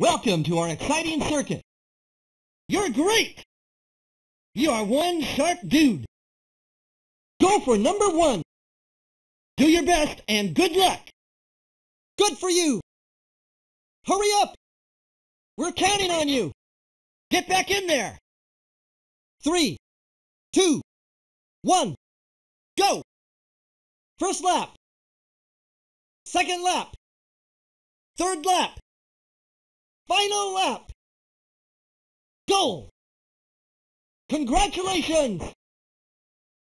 Welcome to our exciting circuit. You're great. You are one sharp dude. Go for number one. Do your best and good luck. Good for you. Hurry up. We're counting on you. Get back in there. 3, 2, 1, go. First lap. Second lap. Third lap. Final lap. Goal. Congratulations.